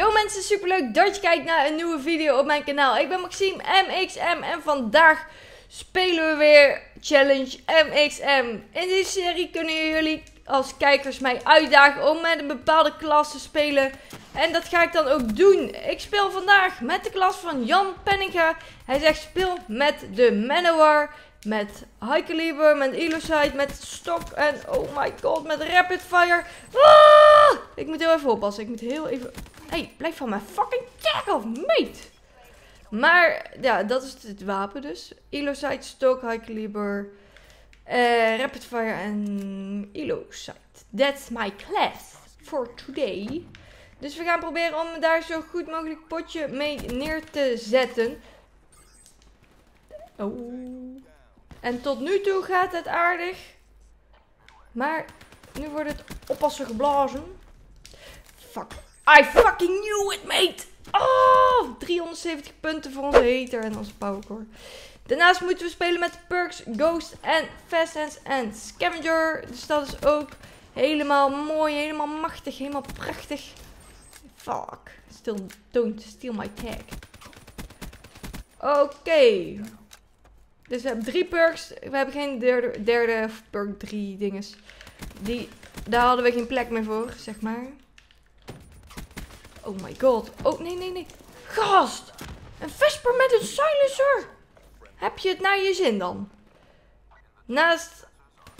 Yo mensen, superleuk dat je kijkt naar een nieuwe video op mijn kanaal. Ik ben Maxime MXM en vandaag spelen we weer Challenge MXM. In deze serie kunnen jullie als kijkers mij uitdagen om met een bepaalde klas te spelen. En dat ga ik dan ook doen. Ik speel vandaag met de klas van Jan Penninga. Hij zegt speel met de Manowar, met High Caliber, met Ello Sight, met Stok en oh my god, met Rapid Fire. Ah! Ik moet heel even oppassen, ik moet heel even... Hey, blijf van mijn fucking kerk af, mate! Maar, ja, dat is het wapen dus. Illo Sight, Stok, High Caliber, Rapid Fire en Illo Sight. That's my class for today. Dus we gaan proberen om daar zo goed mogelijk potje mee neer te zetten. Oh. En tot nu toe gaat het aardig. Maar, nu wordt het oppassen geblazen. Fuck. I fucking knew it, mate! Oh, 370 punten voor onze hater en onze powercore. Daarnaast moeten we spelen met perks, Ghost en Fast Hands en Scavenger. Dus dat is ook helemaal mooi, helemaal machtig, helemaal prachtig. Fuck. Still don't steal my tag. Oké. Dus we hebben drie perks. We hebben geen derde perk, drie dinges. Daar hadden we geen plek meer voor, zeg maar. Oh my god. Oh, nee, nee, nee. Gast! Een Vesper met een Silencer! Heb je het naar je zin dan? Naast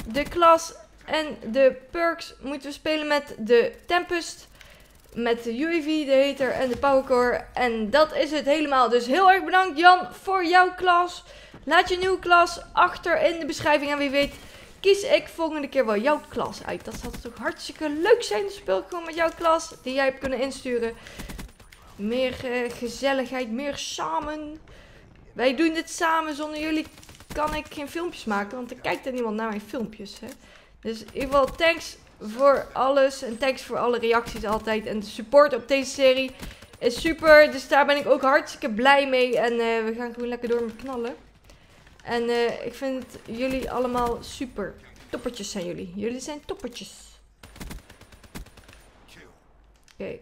de klas en de perks moeten we spelen met de Tempest. Met de UAV, de hater en de Powercore. En dat is het helemaal. Dus heel erg bedankt Jan voor jouw klas. Laat je nieuwe klas achter in de beschrijving. En wie weet kies ik volgende keer wel jouw klas uit. Dat zou toch hartstikke leuk zijn. Dan speel ik gewoon met jouw klas die jij hebt kunnen insturen. Meer gezelligheid, meer samen. Wij doen dit samen. Zonder jullie kan ik geen filmpjes maken. Want er kijkt er niemand naar mijn filmpjes. Hè? Dus in ieder geval thanks voor alles. En thanks voor alle reacties altijd. En de support op deze serie is super. Dus daar ben ik ook hartstikke blij mee. En we gaan gewoon lekker door met knallen. En ik vind jullie allemaal super. Toppertjes zijn jullie. Jullie zijn toppertjes. Oké.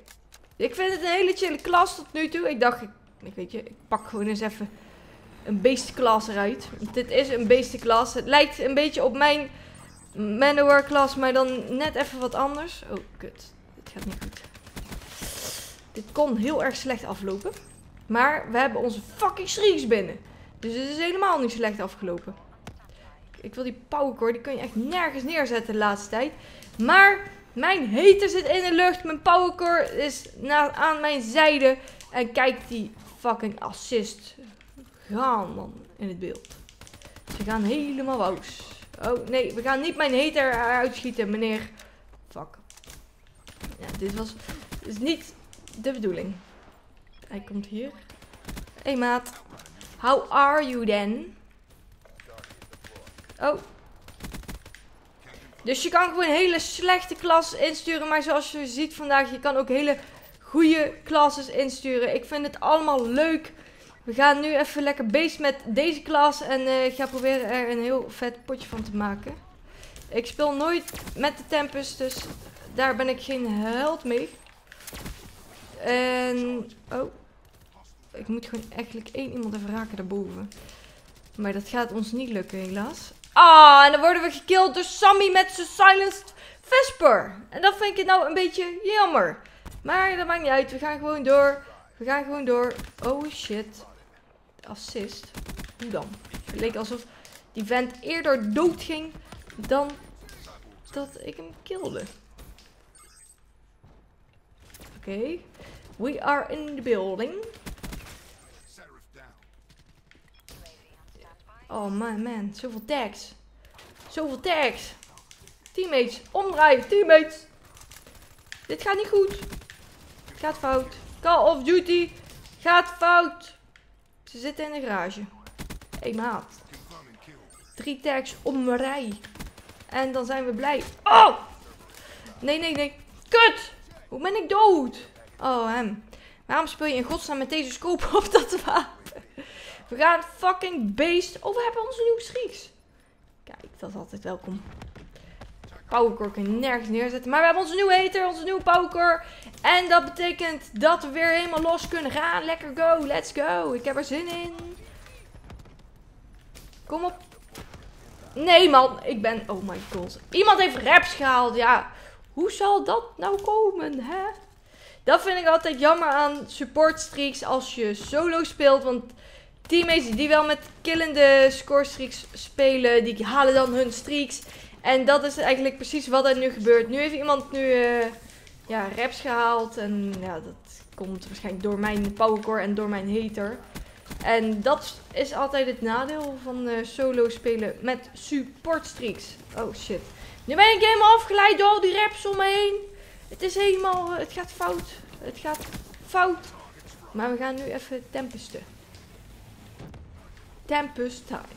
Ik vind het een hele chille klas tot nu toe. Ik dacht, ik pak gewoon eens even een beestenklas eruit. Dit is een beestenklas. Het lijkt een beetje op mijn Manowar klas, maar dan net even wat anders. Oh, kut. Dit gaat niet goed. Dit kon heel erg slecht aflopen. Maar we hebben onze fucking shrieks binnen. Dus het is helemaal niet slecht afgelopen. Ik wil die powercore, die kun je echt nergens neerzetten de laatste tijd. Maar mijn hater zit in de lucht. Mijn powercore is aan mijn zijde. En kijk die fucking assist. Gaan man in het beeld. Ze gaan helemaal woos. Oh nee, we gaan niet mijn hater eruit schieten, meneer. Fuck. Ja, dit is niet de bedoeling. Hij komt hier. Hé maat. How are you then? Oh. Dus je kan gewoon een hele slechte klas insturen. Maar zoals je ziet vandaag, je kan ook hele goede klasses insturen. Ik vind het allemaal leuk. We gaan nu even lekker bezig met deze klas. En ik ga proberen er een heel vet potje van te maken. Ik speel nooit met de Tempest. Dus daar ben ik geen held mee. En... Oh. Ik moet gewoon eigenlijk één iemand even raken daarboven. Maar dat gaat ons niet lukken, helaas. Ah, en dan worden we gekild door Sammy met zijn silenced Vesper. En dat vind ik nou een beetje jammer. Maar dat maakt niet uit. We gaan gewoon door. We gaan gewoon door. Oh shit. Assist. Hoe dan? Het leek alsof die vent eerder dood ging dan dat ik hem kilde. Oké. We are in the building. Oh man, zoveel tags. Zoveel tags. Teammates, omdraaien, teammates. Dit gaat niet goed. Het gaat fout. Call of Duty gaat fout. Ze zitten in de garage. Hé maat. 3 tags om mijn rij. En dan zijn we blij. Oh! Nee, nee, nee. Kut! Hoe ben ik dood? Oh hem. Waarom speel je in godsnaam met deze scope op dat wapen? We gaan fucking beest. Oh, we hebben onze nieuwe schrieks. Kijk, dat is altijd welkom. Powercore kan nergens neerzetten. Maar we hebben onze nieuwe hater, onze nieuwe Powercore. En dat betekent dat we weer helemaal los kunnen gaan. Lekker go, let's go. Ik heb er zin in. Kom op. Nee man, ik ben... Oh my god. Iemand heeft raps gehaald, ja. Hoe zal dat nou komen, hè? Dat vind ik altijd jammer aan support streaks als je solo speelt. Want teammates die wel met killende score streaks spelen, die halen dan hun streaks. En dat is eigenlijk precies wat er nu gebeurt. Nu heeft iemand raps gehaald. En ja, dat komt waarschijnlijk door mijn Powercore en door mijn hater. En dat is altijd het nadeel van solo spelen met support streaks. Oh shit. Nu ben ik helemaal afgeleid door al die raps om me heen. Het is helemaal... Het gaat fout. Het gaat fout. Maar we gaan nu even tempesten. Tempest time.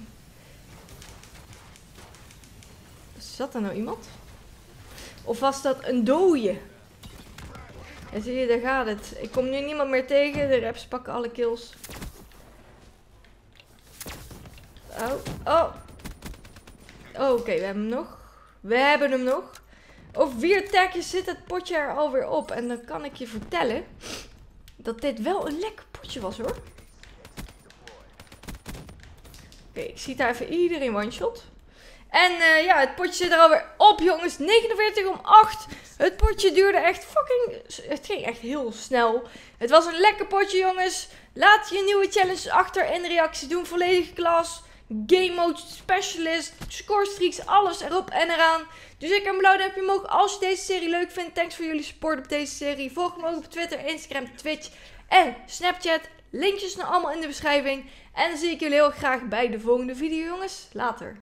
Zat er nou iemand? Of was dat een dooie? Ja, zie je, daar gaat het. Ik kom nu niemand meer tegen. De raps pakken alle kills. Oh, oh. Oh, oké, we hebben hem nog. We hebben hem nog. Over 4 tagjes zit het potje er alweer op. En dan kan ik je vertellen dat dit wel een lekker potje was, hoor. Oké, ik zie daar even iedereen one-shot. En ja, het potje zit er alweer op, jongens. 49-8. Het potje duurde echt fucking... Het ging echt heel snel. Het was een lekker potje, jongens. Laat je nieuwe challenges achter in de reactie doen. Volledige klas. Game mode, specialist, score streaks, alles erop en eraan. Dus ik heb een blauw duimpje omhoog als je deze serie leuk vindt. Thanks voor jullie support op deze serie. Volg me ook op Twitter, Instagram, Twitch en Snapchat. Linkjes zijn allemaal in de beschrijving. En dan zie ik jullie heel graag bij de volgende video, jongens. Later.